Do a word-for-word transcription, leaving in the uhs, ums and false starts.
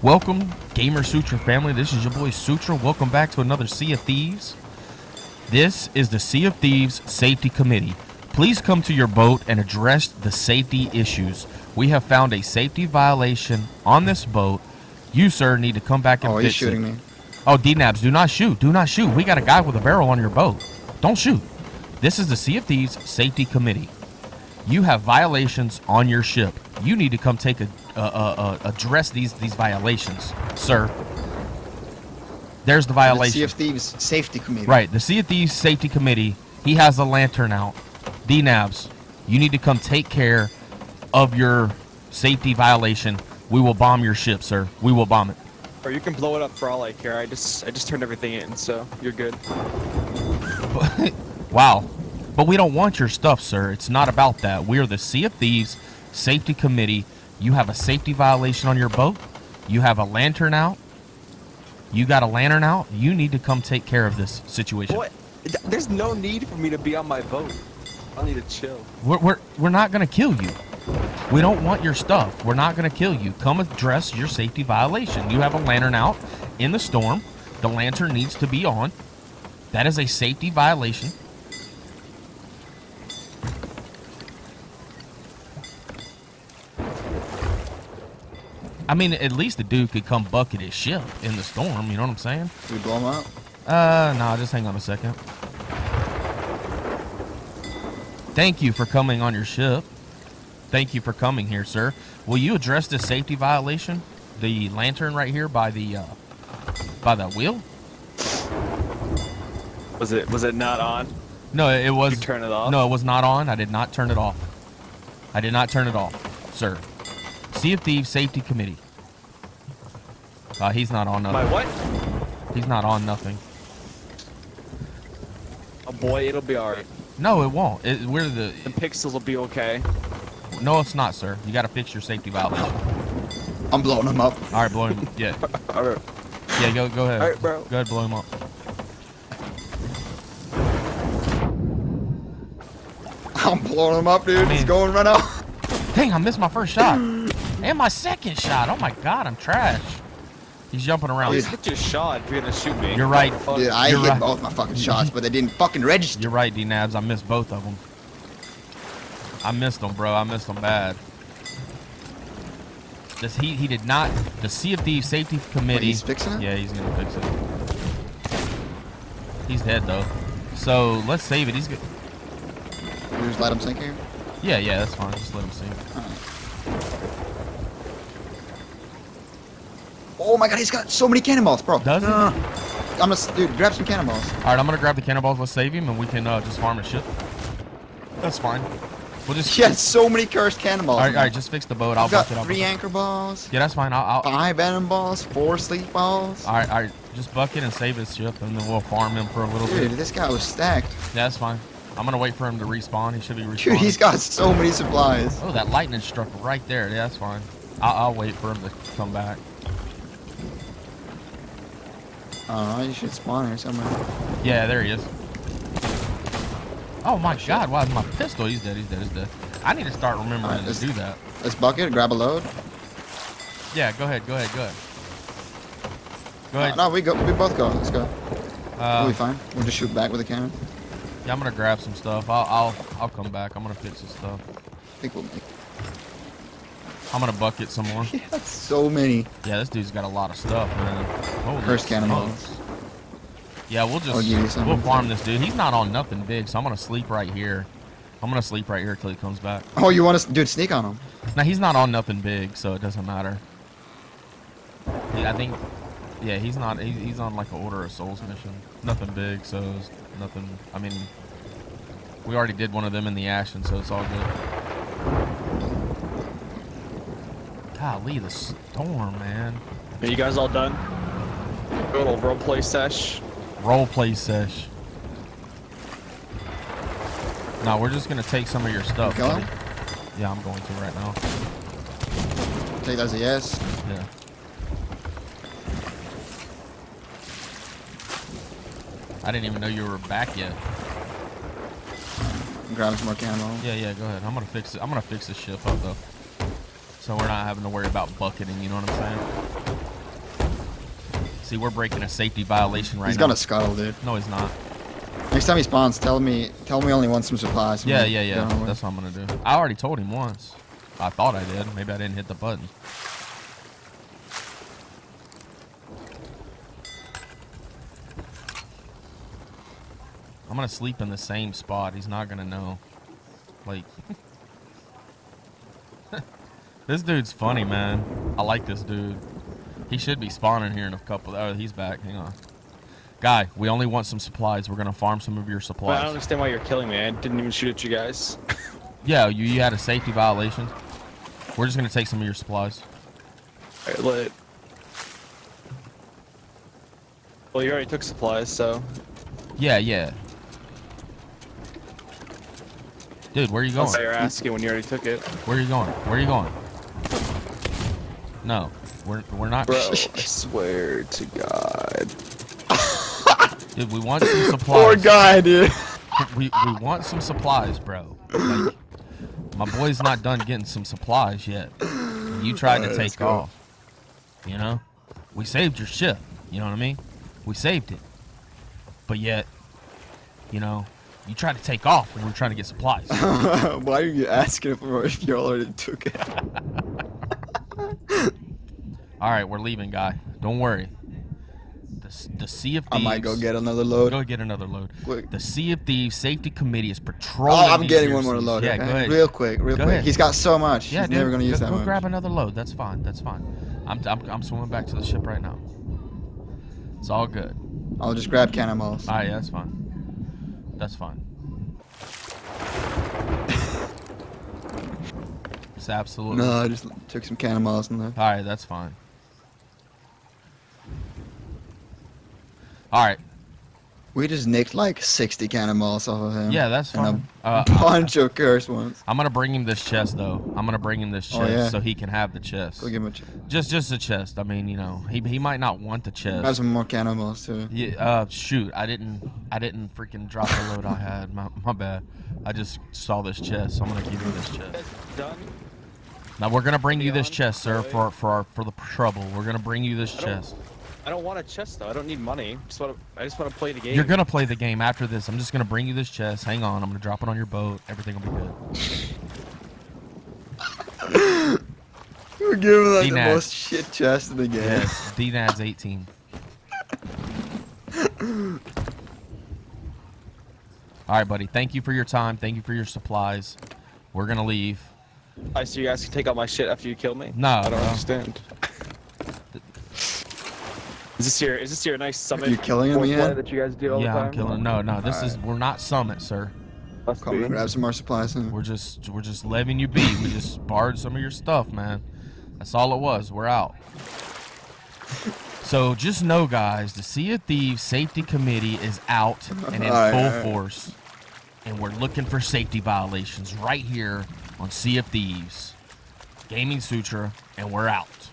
Welcome, Gamer Sutra family. This is your boy Sutra. Welcome back to another Sea of Thieves. This is the Sea of Thieves Safety Committee. Please come to your boat and address the safety issues. We have found a safety violation on this boat. You, sir, need to come back and oh, fix it. Oh, he's shooting me. Oh, D-Nabs, do not shoot. Do not shoot. We got a guy with a barrel on your boat. Don't shoot. This is the Sea of Thieves Safety Committee. You have violations on your ship. You need to come take a uh, uh, uh, address these these violations, sir. There's the violation. The Sea of Thieves Safety Committee. Right, the Sea of Thieves Safety Committee. He has the lantern out. D-Nabs, you need to come take care of your safety violation. We will bomb your ship, sir. We will bomb it. Or you can blow it up for all I care. I just I just turned everything in, so you're good. Wow. But we don't want your stuff, sir. It's not about that. We are the Sea of Thieves Safety Committee. You have a safety violation on your boat. You have a lantern out. You got a lantern out. You need to come take care of this situation. What? There's no need for me to be on my boat. I need to chill. We're, we're, we're not going to kill you. We don't want your stuff. We're not going to kill you. Come address your safety violation. You have a lantern out in the storm. The lantern needs to be on. That is a safety violation. I mean, at least the dude could come bucket his ship in the storm, you know what I'm saying? Did we blow him up? Uh, no, nah, just hang on a second. Thank you for coming on your ship. Thank you for coming here, sir. Will you address this safety violation? The lantern right here by the, uh, by the wheel? Was it, was it not on? No, it was. Did you turn it off? No, it was not on. I did not turn it off. I did not turn it off, sir. Sea of Thieves Safety Committee. Uh, he's not on nothing. My what? He's not on nothing. Oh boy, it'll be alright. No, it won't. It, we're the... The pixels will be okay. No, it's not, sir. You gotta fix your safety violation. I'm blowing him up. Alright, blow him. Yeah. Alright. Yeah, go, go ahead. Alright, bro. Go ahead, blow him up. I'm blowing him up, dude. I mean, he's going right now. Dang, I missed my first shot. And my second shot. Oh my god, I'm trash. He's jumping around. Just hit your shot if you're gonna shoot me. You're right. Dude, I you're hit right. both my fucking shots, but they didn't fucking register. You're right, D-Nabs. I missed both of them. I missed them, bro. I missed them bad. This he he did not. The Sea of Thieves Safety Committee. Wait, he's fixing it? Yeah, he's gonna fix it. He's dead though. So let's save it. He's good. You just let him sink here. Yeah, yeah, that's fine. Just let him sink. Oh my god, he's got so many cannonballs, bro. Does he? Uh, I'm gonna, dude, grab some cannonballs. Alright, I'm gonna grab the cannonballs. Let's save him and we can uh, just farm his ship. That's fine. We'll just. He has so many cursed cannonballs. Alright, alright, just fix the boat. He's I'll got it up. Three anchor balls. Yeah, that's fine. I'll, I'll... Five venom balls, four sleep balls. Alright, alright, just bucket and save his ship and then we'll farm him for a little dude, bit. Dude, this guy was stacked. Yeah, that's fine. I'm gonna wait for him to respawn. He should be respawning. Dude, he's got so many supplies. Oh, that lightning struck right there. Yeah, that's fine. I'll, I'll wait for him to come back. Uh, you should spawn here somewhere. Yeah, there he is. Oh my oh, god, why is my pistol? He's dead, he's dead, he's dead. I need to start remembering right, to do that. Let's bucket, grab a load. Yeah, go ahead, go ahead, go ahead. Go ahead. No, no we go, we both go. Let's go. Uh, we'll be fine. We'll just shoot back with a cannon. Yeah, I'm gonna grab some stuff. I'll, I'll, I'll come back. I'm gonna fix this stuff. I think we'll make it. I'm gonna bucket some more. Yeah, so many. Yeah, this dude's got a lot of stuff, man. Cursed cannonballs. Yeah, we'll just we'll farm this dude. He's not on nothing big, so I'm gonna sleep right here. I'm gonna sleep right here till he comes back. Oh, you want to, dude? Sneak on him. Now he's not on nothing big, so it doesn't matter. Yeah, I think. Yeah, he's not. He's, he's on like an Order of Souls mission. Nothing big, so it's nothing. I mean, we already did one of them in the Ashen, so it's all good. Golly, the storm, man. Are you guys all done? Good old roleplay sesh. Roleplay sesh. No, we're just going to take some of your stuff. You going? Yeah, I'm going to right now. Take that as a yes? Yeah. I didn't even know you were back yet. I'm grabbing some more camo. Yeah, yeah, go ahead. I'm going to fix it. I'm going to fix this ship up, though. So we're not having to worry about bucketing, you know what I'm saying? See, we're breaking a safety violation right he's now. He's gonna scuttle, dude. No, he's not. Next time he spawns, tell me tell me only want some supplies. Yeah, yeah, yeah. That's what I'm gonna do. I already told him once. I thought I did. Maybe I didn't hit the button. I'm gonna sleep in the same spot. He's not gonna know. Like... This dude's funny, man. I like this dude. He should be spawning here in a couple... Oh, he's back. Hang on. Guy, we only want some supplies. We're gonna farm some of your supplies. Well, I don't understand why you're killing me. I didn't even shoot at you guys. Yeah, you, you had a safety violation. We're just gonna take some of your supplies. Alright, lit. Well, you already took supplies, so... Yeah, yeah. Dude, where are you going? You're asking when you already took it. Where are you going? Where are you going? No, we're we're not. Bro, I swear to God. Dude, we want some supplies. Poor guy, dude. We we want some supplies, bro. Like, my boy's not done getting some supplies yet. You tried right, to take off. You know, we saved your ship. You know what I mean? We saved it. But yet, you know. You tried to take off when we were trying to get supplies. Why are you asking for if you already took it? All right, we're leaving, guy. Don't worry. The, the Sea of Thieves. I might go get another load. Go get another load. Quick. The Sea of Thieves safety committee is patrolling. Oh, I'm getting one more load. Yeah, okay. Go ahead. Real quick, real go quick. Ahead. He's got so much. Yeah, He's dude, never gonna use go, that go much. Go grab another load. That's fine. That's fine. I'm, I'm I'm swimming back to the ship right now. It's all good. I'll just grab cannonballs. All right, yeah, that's fine. That's fine. It's absolutely. No, I just took some cannonballs in there. All right, that's fine. All right. We just nicked like sixty cannonballs off of him. Yeah, that's fine. A uh, bunch I, of cursed ones. I'm gonna bring him this chest though. I'm gonna bring him this chest oh, yeah. so he can have the chest. Go give him a chest. Just, just a chest. I mean, you know, he he might not want the chest. Got some more cannonballs too. Yeah. Uh, shoot, I didn't, I didn't freaking drop the load I had. My, my bad. I just saw this chest, so I'm gonna give you this chest. Done. Now we're gonna bring Be you on. this chest, sir, okay. for for our, for the trouble. We're gonna bring you this I chest. I don't want a chest though. I don't need money. Just want to, I just want to play the game. You're gonna play the game after this. I'm just gonna bring you this chest. Hang on. I'm gonna drop it on your boat. Everything will be good. We're giving like the most shit chest in the game. Yes. D-Nabs eighteen. All right, buddy. Thank you for your time. Thank you for your supplies. We're gonna leave. I see you guys can take all my shit after you kill me. No, I don't bro. understand. Is this your is this your nice summit? You killing him yet? That you guys do all yeah, the time? I'm killing. No, no, this all is right. we're not summit, sir. Let's Come on, grab some more supplies. In. We're just we're just letting you be. We just borrowed some of your stuff, man. That's all it was. We're out. So just know, guys, the Sea of Thieves Safety Committee is out and in right, full right. force, and we're looking for safety violations right here on Sea of Thieves, Gaming Sutra, and we're out.